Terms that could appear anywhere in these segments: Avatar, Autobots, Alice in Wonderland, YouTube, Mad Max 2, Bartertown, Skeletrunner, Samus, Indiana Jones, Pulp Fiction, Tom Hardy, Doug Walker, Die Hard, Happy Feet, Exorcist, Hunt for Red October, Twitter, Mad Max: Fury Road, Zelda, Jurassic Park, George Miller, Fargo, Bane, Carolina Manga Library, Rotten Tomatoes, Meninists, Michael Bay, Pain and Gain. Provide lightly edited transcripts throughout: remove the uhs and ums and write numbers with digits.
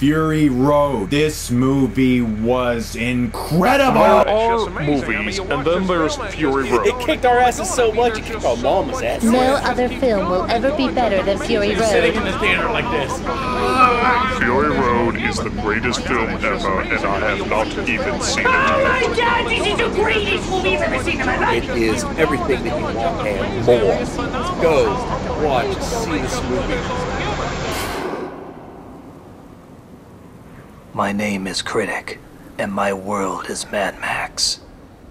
Fury Road. This movie was incredible. There are movies, and then there's Fury Road. It kicked our asses so much, it kicked our mama's ass. No other film will ever be better than Fury Road. Sitting in the theater like this. Fury Road is the greatest film ever, and I have not even seen it. Oh my God, this is the greatest movie I've ever seen in my life. It is everything that you want and more. Let's go, watch, see this movie. My name is Critic, and my world is Mad Max.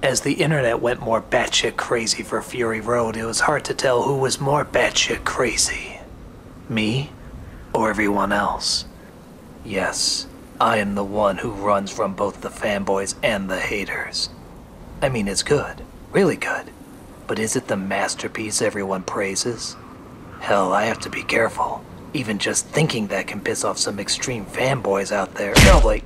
As the internet went more batshit crazy for Fury Road, it was hard to tell who was more batshit crazy. Me, or everyone else. Yes, I am the one who runs from both the fanboys and the haters. I mean, it's good, really good. But is it the masterpiece everyone praises? Hell, I have to be careful. Even just thinking that can piss off some extreme fanboys out there. No, like...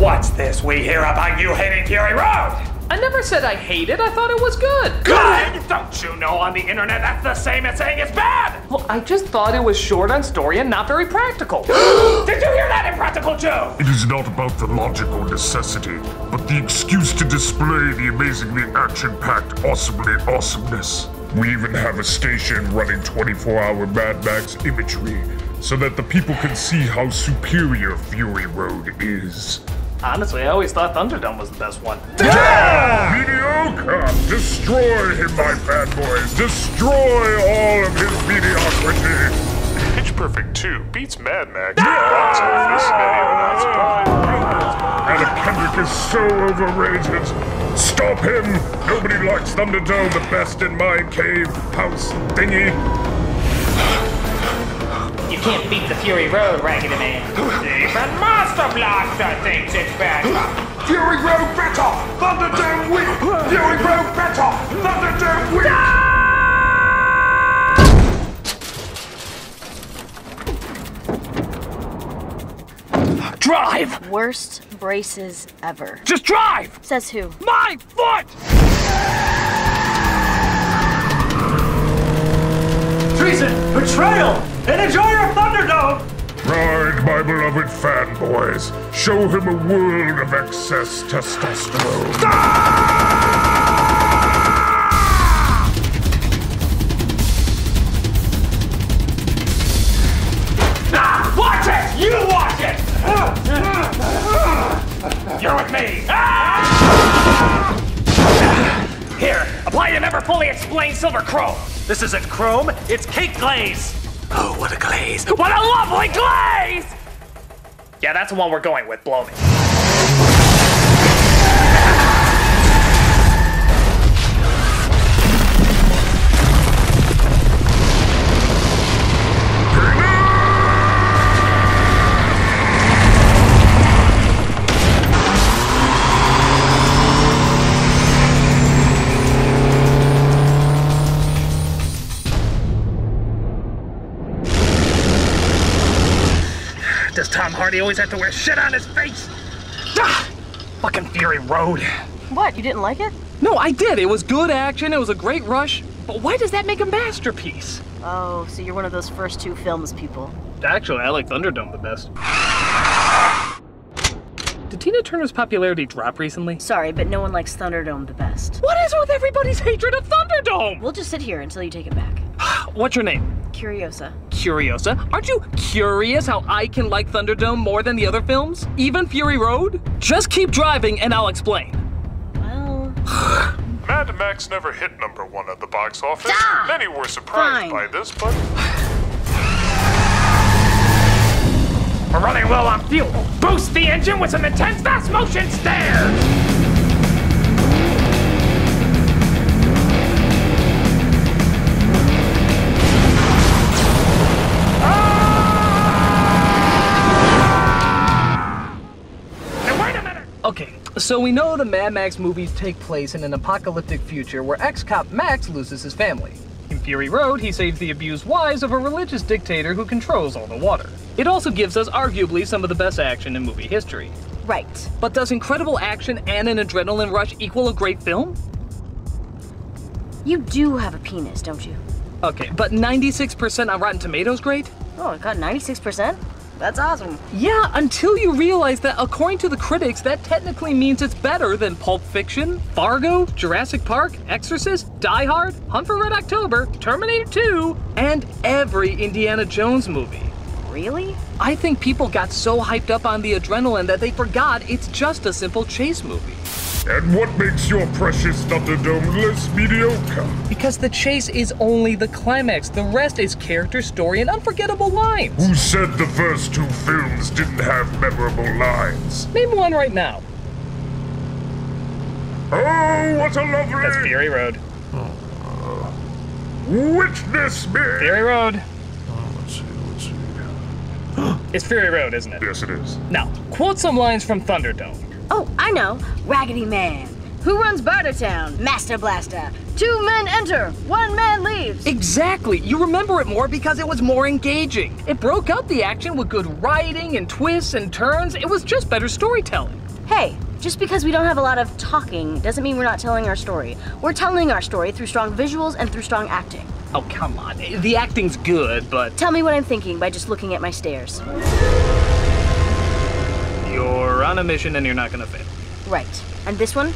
What's this we hear about you hating Fury Road? I never said I hated, I thought it was good. Good? Don't you know on the internet that's the same as saying it's bad? Well, I just thought it was short on story and not very practical. Did you hear that, Impractical Joe? It is not about the logical necessity, but the excuse to display the amazingly action-packed awesomeness. We even have a station running 24-hour Mad Max imagery so that the people can see how superior Fury Road is. Honestly, I always thought Thunderdome was the best one. Yeah! Mediocre! Destroy him, my bad boys! Destroy all of his mediocrity! Pitch Perfect 2 beats Mad Max. Box office, and Kendrick is so overrated. Stop him! Nobody likes Thunderdome, the best in my cave house thingy. You can't beat the Fury Road, Raggedy Man. Even Master Blaster thinks it's bad. Fury Road better! Thunderdome win! Fury Road better! Thunderdome win! Drive! Worst braces ever. Just drive! Says who? My foot! 3-0! Betrayal! And enjoy your Thunderdome! Ride, my beloved fanboys. Show him a world of excess testosterone. Ah! Ah, watch it! You watch it! You're with me! Ah! Here, apply the never fully explained silver chrome. This isn't chrome, it's cake glaze. Oh, what a glaze! What a lovely glaze! Yeah, that's the one we're going with, blow me. Tom Hardy always had to wear shit on his face! Ah, fucking Fury Road. What, you didn't like it? No, I did. It was good action, it was a great rush, but why does that make a masterpiece? Oh, so you're one of those first two films people. Actually, I like Thunderdome the best. Did Tina Turner's popularity drop recently? Sorry, but no one likes Thunderdome the best. What is with everybody's hatred of Thunderdome? We'll just sit here until you take it back. What's your name? Curiosa. Curiosa? Aren't you curious how I can like Thunderdome more than the other films? Even Fury Road? Just keep driving and I'll explain. Well... Mad Max never hit #1 at the box office. Ah! Many were surprised by this, but... We're running low on fuel. Boost the engine with some intense fast motion stare! Okay, so we know the Mad Max movies take place in an apocalyptic future where ex-cop Max loses his family. In Fury Road, he saves the abused wives of a religious dictator who controls all the water. It also gives us arguably some of the best action in movie history. Right. But does incredible action and an adrenaline rush equal a great film? You do have a penis, don't you? Okay, but 96% on Rotten Tomatoes grade? Oh, it got 96%? That's awesome. Yeah, until you realize that according to the critics, that technically means it's better than Pulp Fiction, Fargo, Jurassic Park, Exorcist, Die Hard, Hunt for Red October, Terminator 2, and every Indiana Jones movie. Really? I think people got so hyped up on the adrenaline that they forgot it's just a simple chase movie. And what makes your precious Thunderdome less mediocre? Because the chase is only the climax. The rest is character, story, and unforgettable lines. Who said the first two films didn't have memorable lines? Name one right now. Oh, what a lovely... That's Fury Road. Witness me! Fury Road. It's Fury Road, isn't it? Yes, it is. Now, quote some lines from Thunderdome. Oh, I know. Raggedy Man. Who runs Bartertown? Master Blaster. Two men enter, one man leaves. Exactly. You remember it more because it was more engaging. It broke up the action with good writing and twists and turns. It was just better storytelling. Hey, just because we don't have a lot of talking doesn't mean we're not telling our story. We're telling our story through strong visuals and through strong acting. Oh, come on. The acting's good, but... Tell me what I'm thinking by just looking at my stairs. You're on a mission and you're not gonna fail. Right. And this one?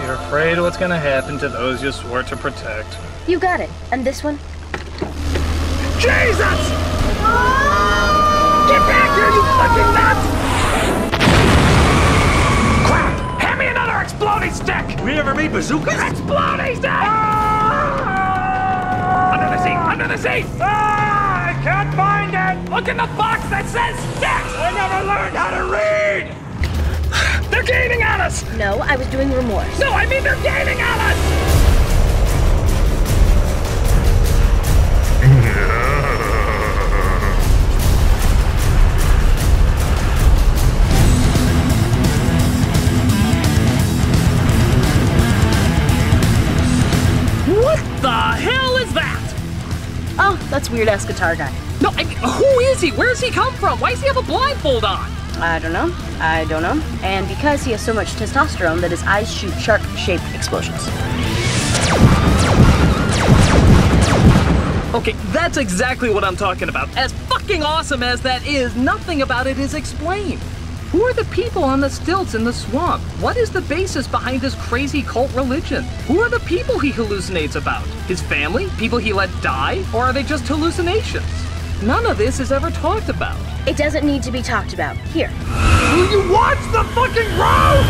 You're afraid of what's gonna happen to those you swore to protect. You got it. And this one? Jesus! Get back here, you fucking nuts! Crap! Hand me another exploding stick! We never made bazookas? Exploding stick! Ah! Under the seat! Under the seat! Ah! Can't find it! Look in the box that says sticks! I never learned how to read! They're gaining on us! No, I was doing remorse. No, I mean they're gaining on us! What the hell is that? Oh, that's weird-ass guitar guy. No, I mean, who is he? Where does he come from? Why does he have a blindfold on? I don't know. I don't know. And because he has so much testosterone that his eyes shoot shark-shaped explosions. Okay, that's exactly what I'm talking about. As fucking awesome as that is, nothing about it is explained. Who are the people on the stilts in the swamp? What is the basis behind his crazy cult religion? Who are the people he hallucinates about? His family? People he let die? Or are they just hallucinations? None of this is ever talked about. It doesn't need to be talked about. Here. Will you watch the fucking road?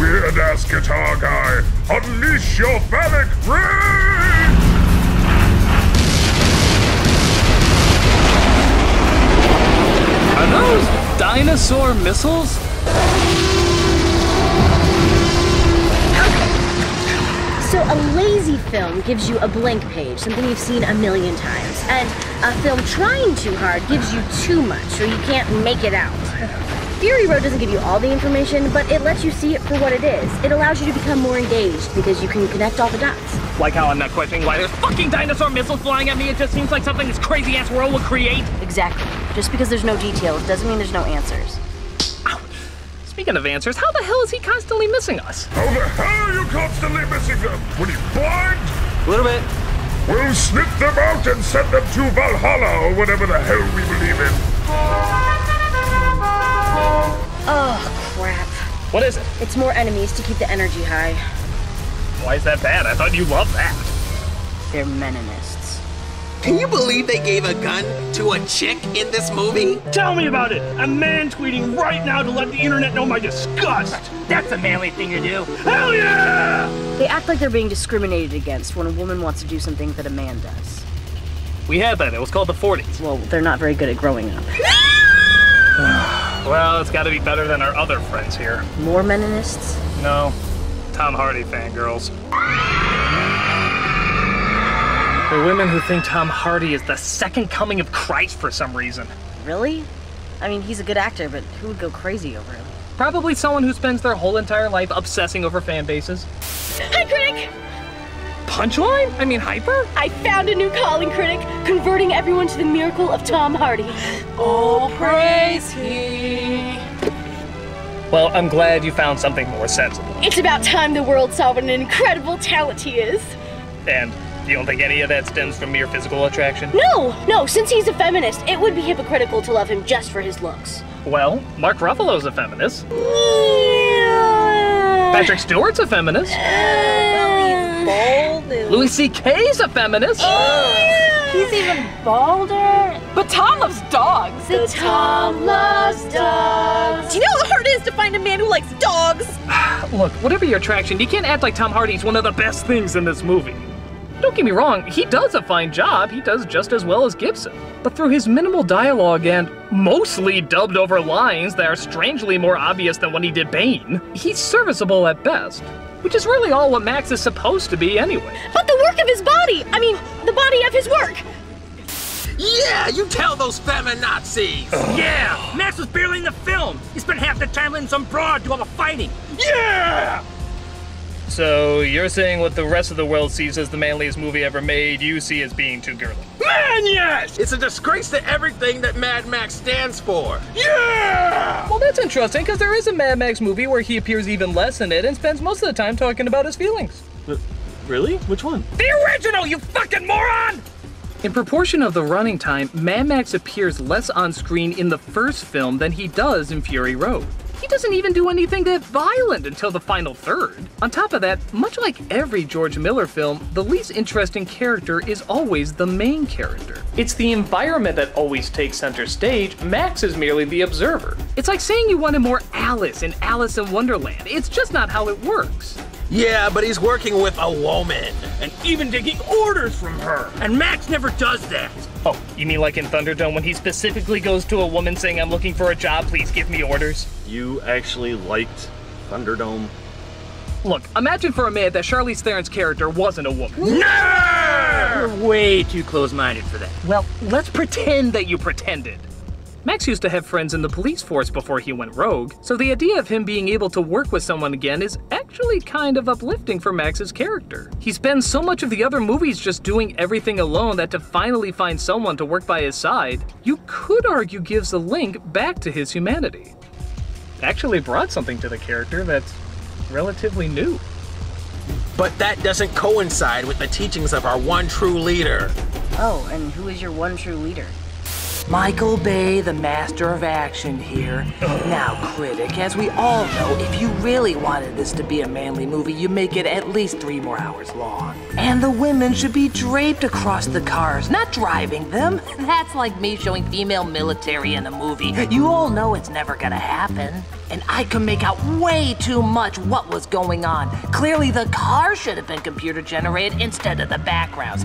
Weird-ass guitar guy, unleash your phallic rage! Are those... dinosaur missiles? So a lazy film gives you a blank page, something you've seen a million times. And a film trying too hard gives you too much, or you can't make it out. Fury Road doesn't give you all the information, but it lets you see it for what it is. It allows you to become more engaged because you can connect all the dots. Like how I'm not questioning why there's fucking dinosaur missiles flying at me. It just seems like something this crazy-ass world would create. Exactly. Just because there's no details doesn't mean there's no answers. Ow. Speaking of answers, how the hell is he constantly missing us? How the hell are you constantly missing them? Were you blind? A little bit. We'll snip them out and send them to Valhalla or whatever the hell we believe in. Oh, crap. What is it? It's more enemies to keep the energy high. Why is that bad? I thought you loved that. They're meninists. Can you believe they gave a gun to a chick in this movie? Tell me about it. I'm man-tweeting right now to let the internet know my disgust. That's a manly thing to do. Hell yeah! They act like they're being discriminated against when a woman wants to do something that a man does. We had that. It was called the 40s. Well, they're not very good at growing up. Well, it's got to be better than our other friends here. More meninists? No. Tom Hardy fangirls. For women who think Tom Hardy is the second coming of Christ for some reason. Really? I mean, he's a good actor, but who would go crazy over him? Probably someone who spends their whole entire life obsessing over fan bases. Hi, Critic! Punchline? I mean, Hyper? I found a new calling, Critic, converting everyone to the miracle of Tom Hardy. Oh, praise he. Well, I'm glad you found something more sensible. It's about time the world saw what an incredible talent he is. And you don't think any of that stems from mere physical attraction? No, since he's a feminist, it would be hypocritical to love him just for his looks. Well, Mark Ruffalo's a feminist. Yeah. Patrick Stewart's a feminist. Well, he's bald. Louis C.K.'s a feminist. Yeah. He's even balder. But Tom loves dogs. But Tom loves dogs. Do you know how hard it is to find a man who likes dogs? Look, whatever your attraction, you can't act like Tom Hardy's one of the best things in this movie. Don't get me wrong, he does a fine job, he does just as well as Gibson. But through his minimal dialogue and mostly dubbed over lines that are strangely more obvious than when he did Bane, he's serviceable at best. Which is really all what Max is supposed to be anyway. But the work of his body! I mean, the body of his work! Yeah, you tell those feminazis! Yeah, Max was barely in the film! He spent half the time letting some broad do all the fighting! Yeah! So, you're saying what the rest of the world sees as the manliest movie ever made, you see as being too girly. Man, yes! It's a disgrace to everything that Mad Max stands for. Yeah! Well, that's interesting, because there is a Mad Max movie where he appears even less in it and spends most of the time talking about his feelings. Really? Which one? The original, you fucking moron! In proportion of the running time, Mad Max appears less on screen in the first film than he does in Fury Road. He doesn't even do anything that violent until the final third. On top of that, much like every George Miller film, the least interesting character is always the main character. It's the environment that always takes center stage. Max is merely the observer. It's like saying you wanted more Alice in Alice in Wonderland. It's just not how it works. Yeah, but he's working with a woman. And even taking orders from her. And Max never does that. Oh, you mean like in Thunderdome when he specifically goes to a woman saying, "I'm looking for a job, please give me orders"? You actually liked Thunderdome? Look, imagine for a minute that Charlize Theron's character wasn't a woman. No! You're way too close-minded for that. Well, let's pretend that you pretended. Max used to have friends in the police force before he went rogue, so the idea of him being able to work with someone again is actually kind of uplifting for Max's character. He spends so much of the other movies just doing everything alone that to finally find someone to work by his side, you could argue gives a link back to his humanity. Actually brought something to the character that's relatively new. But that doesn't coincide with the teachings of our one true leader. Oh, and who is your one true leader? Michael Bay, the master of action here. Now, critic, as we all know, if you really wanted this to be a manly movie, you make it at least 3 more hours long. And the women should be draped across the cars, not driving them. That's like me showing female military in a movie. You all know it's never gonna happen. And I could make out way too much what was going on. Clearly the car should have been computer generated instead of the backgrounds.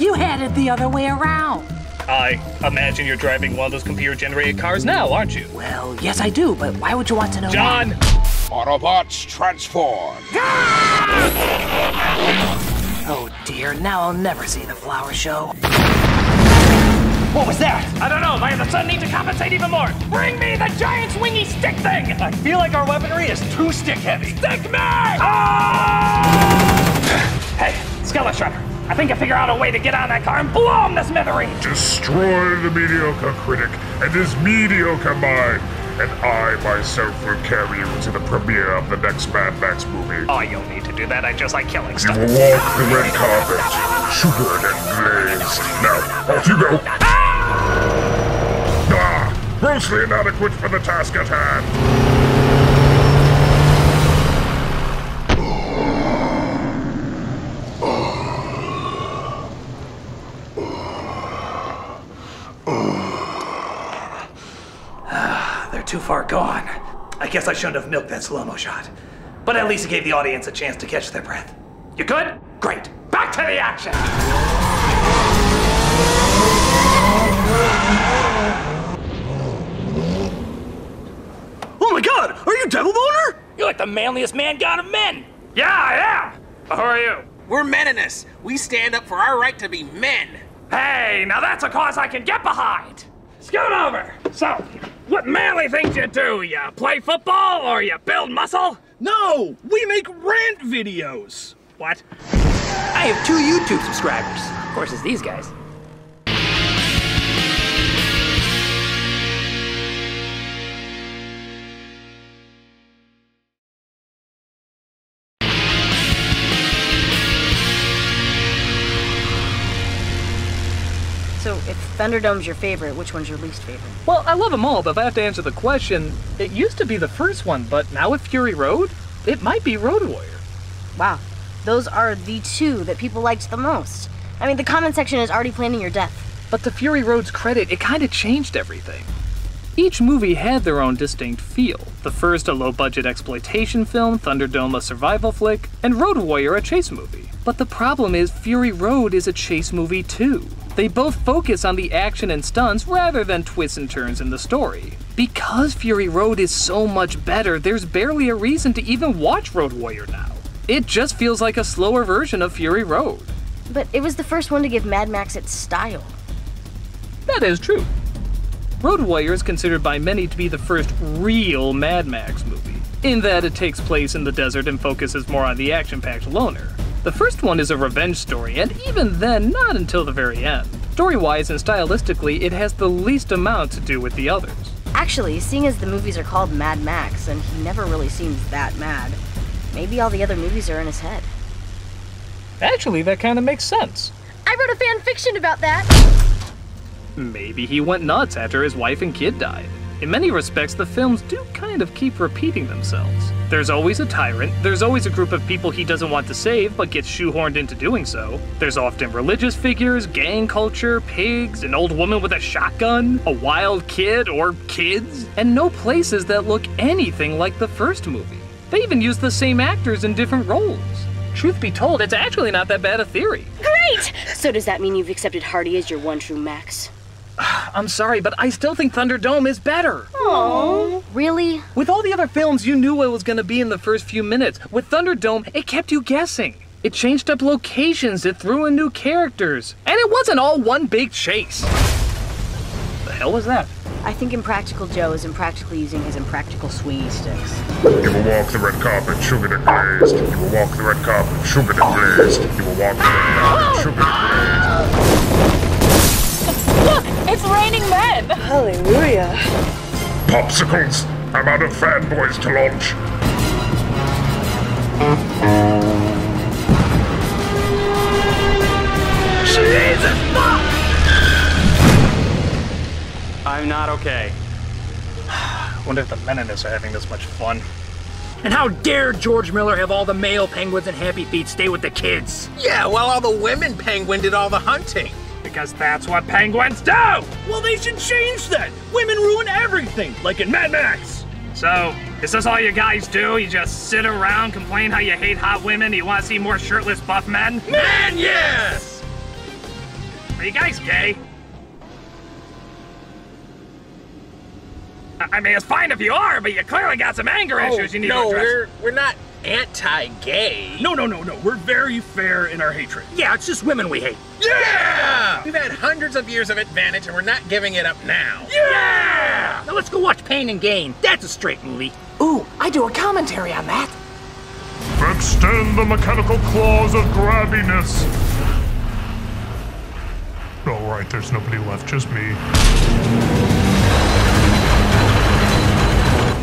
You had it the other way around. I imagine you're driving one of those computer-generated cars now, aren't you? Well, yes, I do, but why would you want to know John! That? Autobots, transform! Ah! Oh dear, now I'll never see the flower show. What was that? I don't know, my son needs to compensate even more. Bring me the giant swingy stick thing! I feel like our weaponry is too stick-heavy. Stick me! Ah! Hey, Skeletrunner. I think I figured out a way to get on that car and blow him to smithereens! Destroy the mediocre critic and his mediocre mind, and I myself will carry you to the premiere of the next Mad Max movie. Oh, you'll need to do that, I just like killing stuff. You will walk the red carpet, sugared and glazed. Now, out you go! Ah! Grossly inadequate for the task at hand! Too far gone. I guess I shouldn't have milked that slow-mo shot. But at least it gave the audience a chance to catch their breath. You good? Great. Back to the action! Oh my god! Are you Devil Boner? You're like the manliest man god of men! Yeah, I am! Who are you? We're meninists. We stand up for our right to be men. Hey, now that's a cause I can get behind! Scoot over! So, what manly things you do? You play football or you build muscle? No, we make rant videos. What? I have 2 YouTube subscribers. Of course, it's these guys. So if Thunderdome's your favorite, which one's your least favorite? Well, I love them all, but if I have to answer the question, it used to be the first one, but now with Fury Road, it might be Road Warrior. Wow. Those are the two that people liked the most. I mean, the comment section is already planning your death. But to Fury Road's credit, it kind of changed everything. Each movie had their own distinct feel. The first a low-budget exploitation film, Thunderdome a survival flick, and Road Warrior a chase movie. But the problem is Fury Road is a chase movie too. They both focus on the action and stunts rather than twists and turns in the story. Because Fury Road is so much better, there's barely a reason to even watch Road Warrior now. It just feels like a slower version of Fury Road. But it was the first one to give Mad Max its style. That is true. Road Warrior is considered by many to be the first real Mad Max movie, in that it takes place in the desert and focuses more on the action-packed loner. The first one is a revenge story, and even then, not until the very end. Story-wise and stylistically, it has the least amount to do with the others. Actually, seeing as the movies are called Mad Max, and he never really seems that mad, maybe all the other movies are in his head. Actually, that kind of makes sense. I wrote a fan fiction about that! Maybe he went nuts after his wife and kid died. In many respects, the films do kind of keep repeating themselves. There's always a tyrant, there's always a group of people he doesn't want to save but gets shoehorned into doing so. There's often religious figures, gang culture, pigs, an old woman with a shotgun, a wild kid or kids, and no places that look anything like the first movie. They even use the same actors in different roles. Truth be told, it's actually not that bad a theory. Great! So does that mean you've accepted Hardy as your one true Max? I'm sorry, but I still think Thunderdome is better. Aww. Really? With all the other films, you knew what was going to be in the first few minutes. With Thunderdome, it kept you guessing. It changed up locations, it threw in new characters. And it wasn't all one big chase. What the hell was that? I think Impractical Joe is impractically using his impractical swingy sticks. You will walk the red carpet, sugared and glazed. You will walk the red carpet, sugared and glazed. You will walk the red carpet, sugared and glazed. Look, it's raining men! Hallelujah. Popsicles! I'm out of fanboys to launch. Jesus fuck! I'm not okay. I wonder if the Meninists are having this much fun. And how dare George Miller have all the male penguins and Happy Feet stay with the kids? Yeah, well, all the women penguin did all the hunting. Because that's what penguins do! Well, they should change that! Women ruin everything, like in Mad Max! So, is this all you guys do? You just sit around, complain how you hate hot women, you want to see more shirtless buff men? Man, yes! Are you guys gay? I mean, it's fine if you are, but you clearly got some anger issues you need to address. We're not anti-gay. No. We're very fair in our hatred. Yeah, it's just women we hate. Yeah! We've had hundreds of years of advantage and we're not giving it up now. Yeah! Now let's go watch Pain and Gain. That's a straight movie. Ooh, I do a commentary on that. Extend the mechanical claws of grabbiness. Alright, there's nobody left, just me.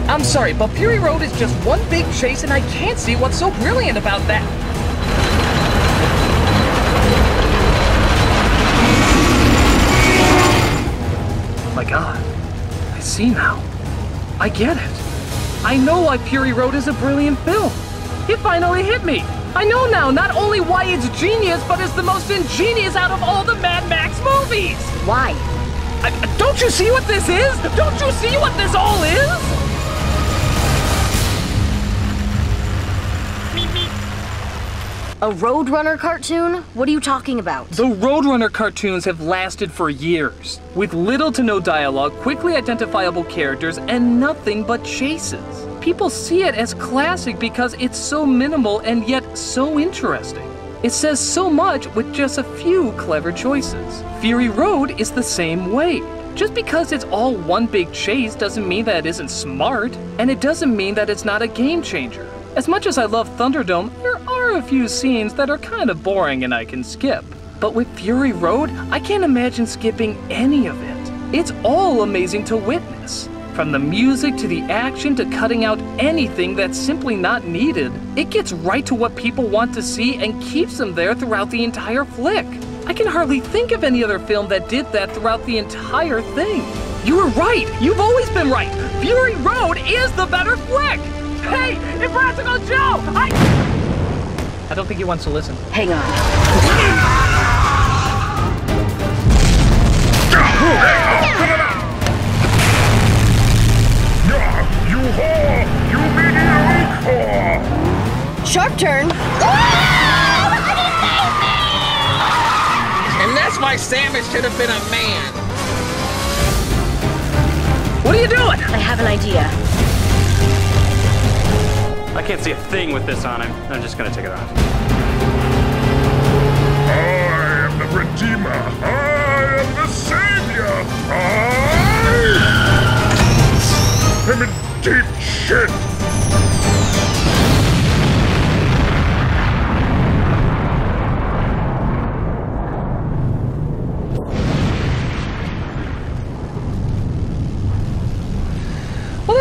I'm sorry, but Fury Road is just one big chase and I can't see what's so brilliant about that. Oh my god, I see now. I get it. I know why Fury Road is a brilliant film. It finally hit me. I know now not only why it's genius, but it's the most ingenious out of all the Mad Max movies. Why? Don't you see what this is? Don't you see what this all is? A Roadrunner cartoon? What are you talking about? The Roadrunner cartoons have lasted for years, with little to no dialogue, quickly identifiable characters, and nothing but chases. People see it as classic because it's so minimal and yet so interesting. It says so much with just a few clever choices. Fury Road is the same way. Just because it's all one big chase doesn't mean that it isn't smart, and it doesn't mean that it's not a game changer. As much as I love Thunderdome, there are a few scenes that are kind of boring and I can skip. But with Fury Road, I can't imagine skipping any of it. It's all amazing to witness. From the music to the action to cutting out anything that's simply not needed, it gets right to what people want to see and keeps them there throughout the entire flick. I can hardly think of any other film that did that throughout the entire thing. You were right! You've always been right! Fury Road is the better flick! Hey, Impractical Joe! I don't think he wants to listen. Hang on. Sharp turn. And that's why Samus should have been a man. What are you doing? I have an idea. I can't see a thing with this on him. I'm just gonna take it off. I am the Redeemer. I am the Savior. I am in deep shit.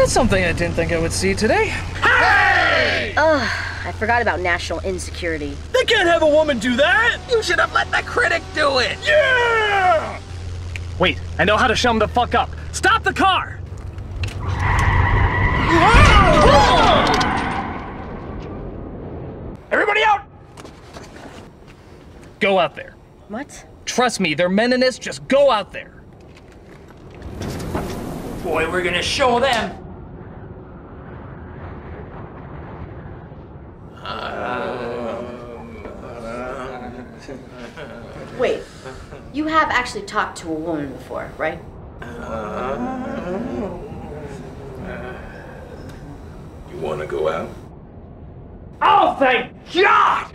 Something I didn't think I would see today. Hey! I forgot about national insecurity. They can't have a woman do that! You should have let the critic do it! Yeah! Wait, I know how to shut him the fuck up. Stop the car! Whoa! Whoa! Everybody out! Go out there. What? Trust me, they're meninists, just go out there. Boy, we're gonna show them. Wait, you have actually talked to a woman before, right? You want to go out? Oh, thank God!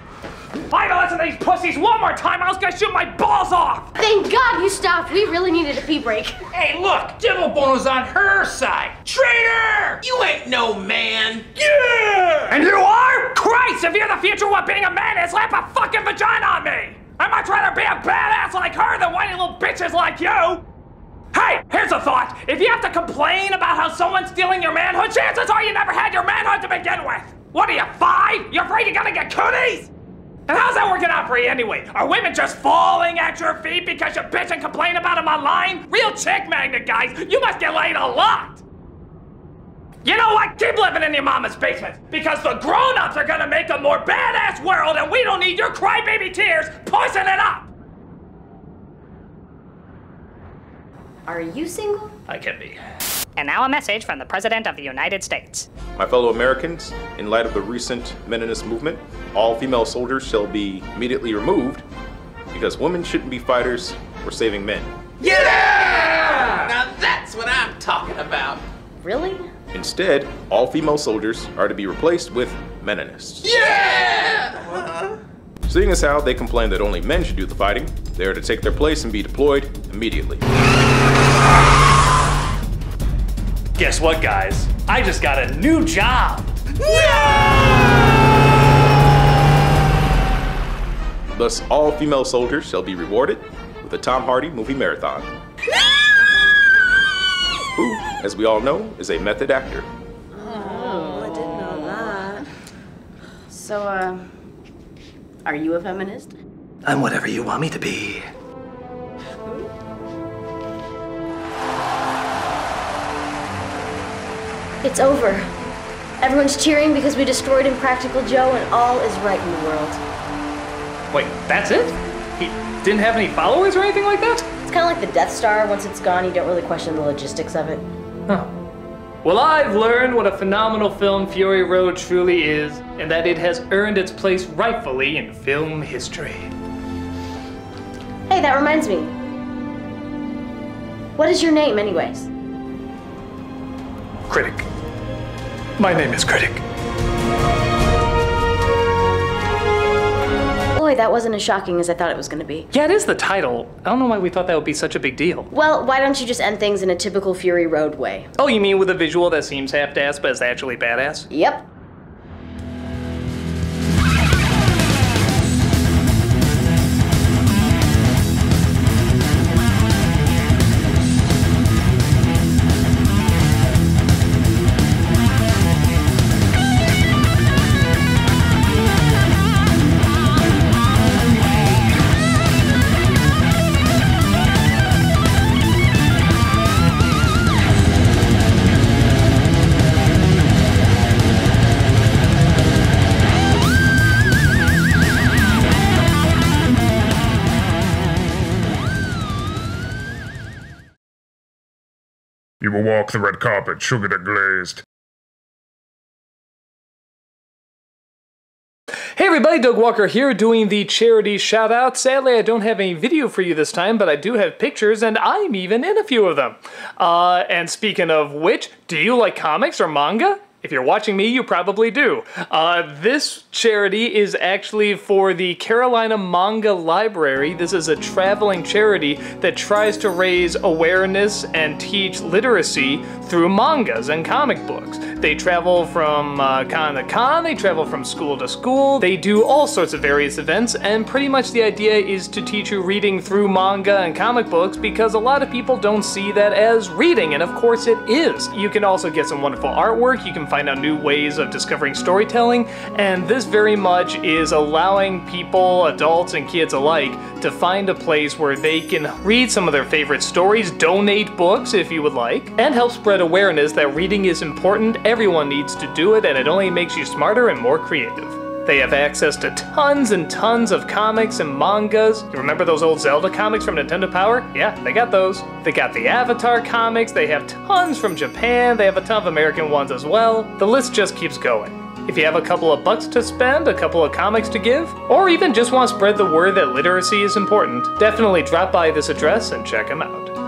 If I gotta listen to these pussies one more time, I was gonna shoot my balls off! Thank God you stopped. We really needed a pee break. Hey, look! Dibbleborn's on her side! Traitor! You ain't no man! Yeah! And you are? Christ, if you're the future what being a man is, slap a fucking vagina on me! I'm not trying to be a badass like her than whiny little bitches like you! Hey, here's a thought. If you have to complain about how someone's stealing your manhood, chances are you never had your manhood to begin with! What are you, 5? You're afraid you're gonna get cooties? And how's that working out for you anyway? Are women just falling at your feet because you bitch and complain about them online? Real chick magnet, guys, you must get laid a lot! You know what? Keep living in your mama's basement, because the grown-ups are gonna make a more badass world, and we don't need your crybaby tears poison it up! Are you single? I can be. And now a message from the President of the United States. My fellow Americans, in light of the recent meninist movement, all female soldiers shall be immediately removed, because women shouldn't be fighters or saving men. Yeah! Now that's what I'm talking about. Really? Instead, all female soldiers are to be replaced with meninists. Yeah! Seeing as how they complain that only men should do the fighting, they are to take their place and be deployed immediately. Guess what, guys? I just got a new job! Yeah! Thus, all female soldiers shall be rewarded with a Tom Hardy movie marathon. Who, as we all know, is a method actor. Oh, I didn't know that. So, are you a feminist? I'm whatever you want me to be. It's over. Everyone's cheering because we destroyed Impractical Joe and all is right in the world. Wait, that's it? He didn't have any followers or anything like that? It's kind of like the Death Star. Once it's gone, you don't really question the logistics of it. Huh. Well, I've learned what a phenomenal film Fury Road truly is, and that it has earned its place rightfully in film history. Hey, that reminds me. What is your name, anyways? Critic. My name is Critic. Boy, that wasn't as shocking as I thought it was gonna be. Yeah, it is the title. I don't know why we thought that would be such a big deal. Well, why don't you just end things in a typical Fury Road way? Oh, you mean with a visual that seems half-assed but is actually badass? Yep. You will walk the red carpet, sugar that glazed. Hey everybody, Doug Walker here doing the charity shout out. Sadly, I don't have any video for you this time, but I do have pictures and I'm even in a few of them. And speaking of which, do you like comics or manga? If you're watching me, you probably do. This charity is actually for the Carolina Manga Library. This is a traveling charity that tries to raise awareness and teach literacy through mangas and comic books. They travel from con to con, they travel from school to school, they do all sorts of various events, and pretty much the idea is to teach you reading through manga and comic books because a lot of people don't see that as reading, and of course it is. You can also get some wonderful artwork, you can find out new ways of discovering storytelling, and this very much is allowing people, adults and kids alike, to find a place where they can read some of their favorite stories, donate books if you would like, and help spread awareness that reading is important, everyone needs to do it, and it only makes you smarter and more creative. They have access to tons and tons of comics and mangas. You remember those old Zelda comics from Nintendo Power? Yeah, they got those. They got the Avatar comics, they have tons from Japan, they have a ton of American ones as well. The list just keeps going. If you have a couple of bucks to spend, a couple of comics to give, or even just want to spread the word that literacy is important, definitely drop by this address and check them out.